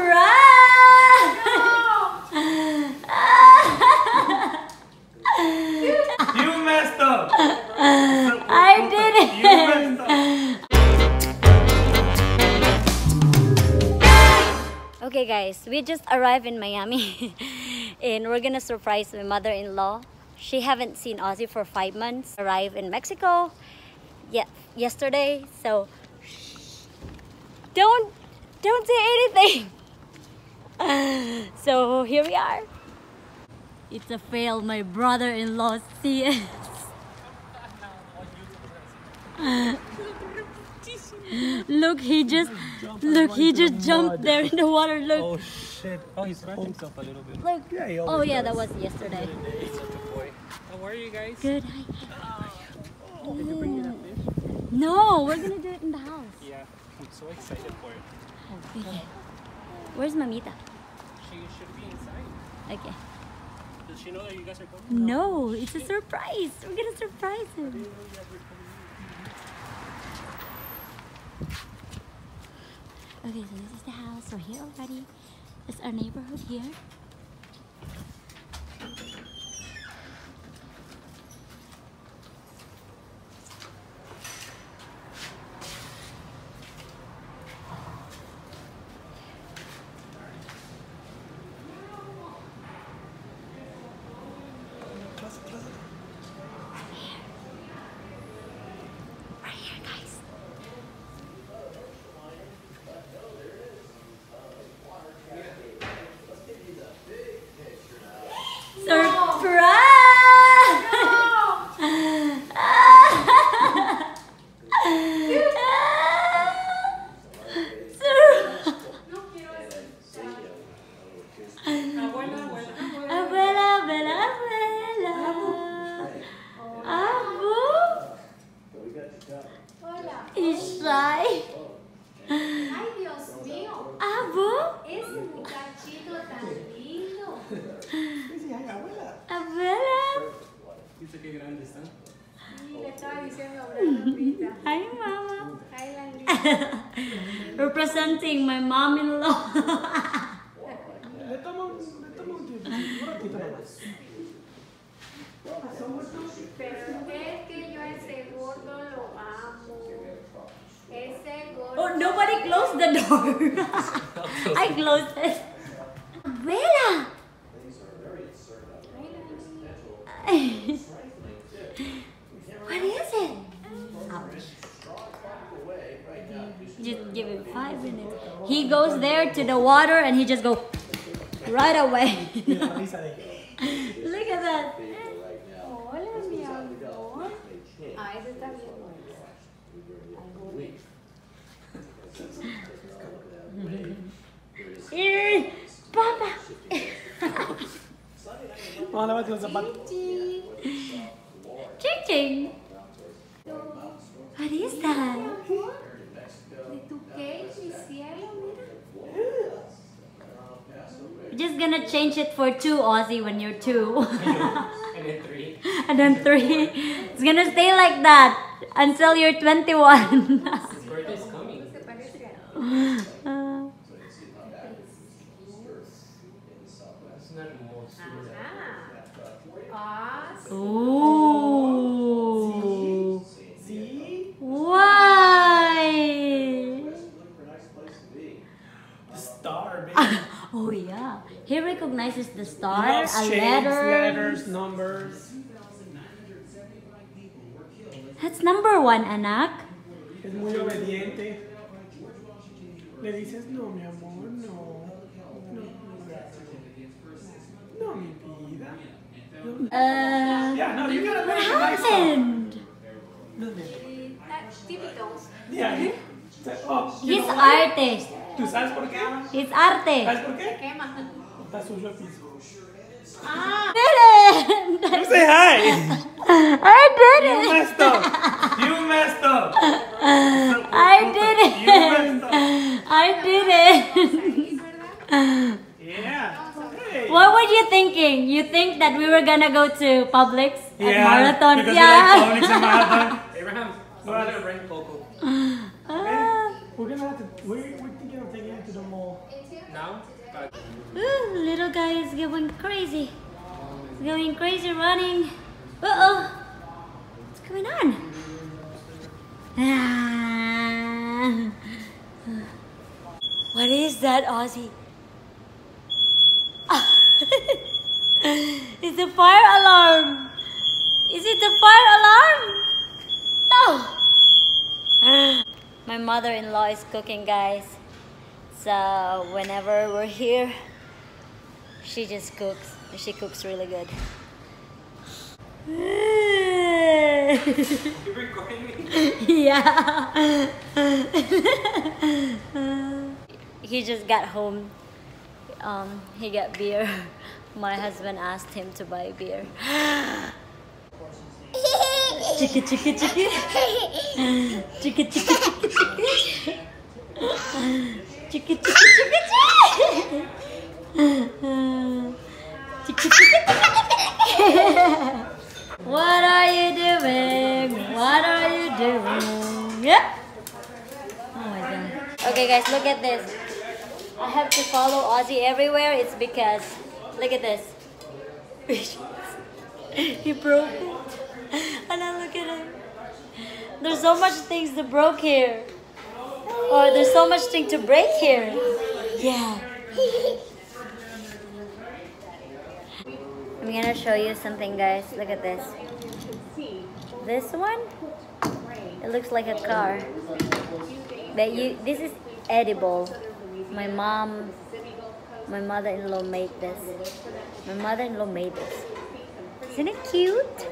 cry. You messed up. I didn't. You messed up. Okay, guys, we just arrived in Miami, and we're gonna surprise my mother-in-law. She haven't seen Ozzy for 5 months. Arrived in Mexico, yeah, yesterday. So don't say anything. So here we are. It's a fail. My brother-in-law sees it. Look, he just jumped there in the water. Look. Oh shit! Oh, he's hurt himself a little bit. Look. Yeah, oh yeah, that was yesterday. How are you guys? Good. Oh. Did you bring me that fish? No, we're gonna do it in the house. Yeah, I'm so excited for it. Okay. Where's Mamita? She should be inside. Okay. Does she know that you guys are coming? No, it's a surprise. We're gonna surprise him. Okay, so this is the house. We're here already. It's our neighborhood here. Hi, Mama. Hi, representing my mom-in-law. Oh, nobody closed the door. I closed it. Bella. What is it? Ouch. Just give him 5 minutes. He goes there to the water and he just goes right away. Look at that. Hola, mi amor. Ah, ese está bien bueno. Papa. Hola, los zapatos. Chicken. What is that? We're just gonna change it for two, Ozzy, when you're two. And then three. And then three. It's gonna stay like that until you're 21. His birthday's coming. Oh. Why? The star, baby. Oh yeah. He recognizes the star, letters, numbers. That's number one, anak. Es muy obediente. Le dices no, mi amor, no. No, mi vida. Yeah, no, you gotta make happened? Yeah. He's artist. ¿Tú sabes por qué? He's artist. ¿Sabes por qué? Está suyo el piso. Ah, did it! You say hi! I did it! You messed up! You messed up! I did it! You messed up! I did it! Yeah! What were you thinking? You think that we were gonna go to Publix and Marathon? Yeah, because we like Publix and Marathon. Abraham, we're gonna rent local. We're thinking of taking it to the mall. now. Ooh, little guy is going crazy. He's going crazy running. Uh-oh. What's going on? Ah. What is that, Ozzy? It's the fire alarm. Is it the fire alarm? No. My mother-in-law is cooking, guys. So whenever we're here, she just cooks. She cooks really good. You recording me? Yeah. He just got home. He got beer. My husband asked him to buy beer. Chicka chicka chicka. Chicka chicka chicka chicka. Chicka chicka chicka chicka. Chicka chicka chicka. What are you doing? What are you doing? Yep. Oh my god. Okay guys, look at this. I have to follow Ozzy everywhere. It's because look at this. He broke it. And now look at him. There's so much things to broke here. Or there's so much thing to break here. Yeah. I'm gonna show you something, guys. Look at this. This one? It looks like a car. But this is edible. My mother-in-law made this. My mother-in-law made this. Isn't it cute?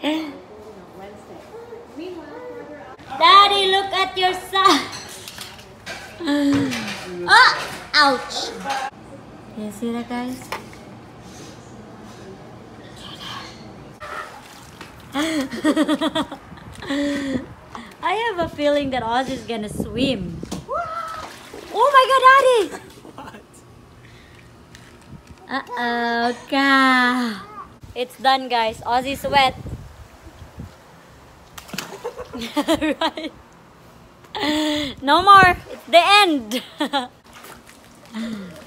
Daddy, look at your son. Oh, ouch. You see that, guys? I have a feeling that Ozzy is gonna swim. Oh my god, Daddy! Uh-oh, God. It's done, guys. Ozzy's wet. Right. No more. It's the end.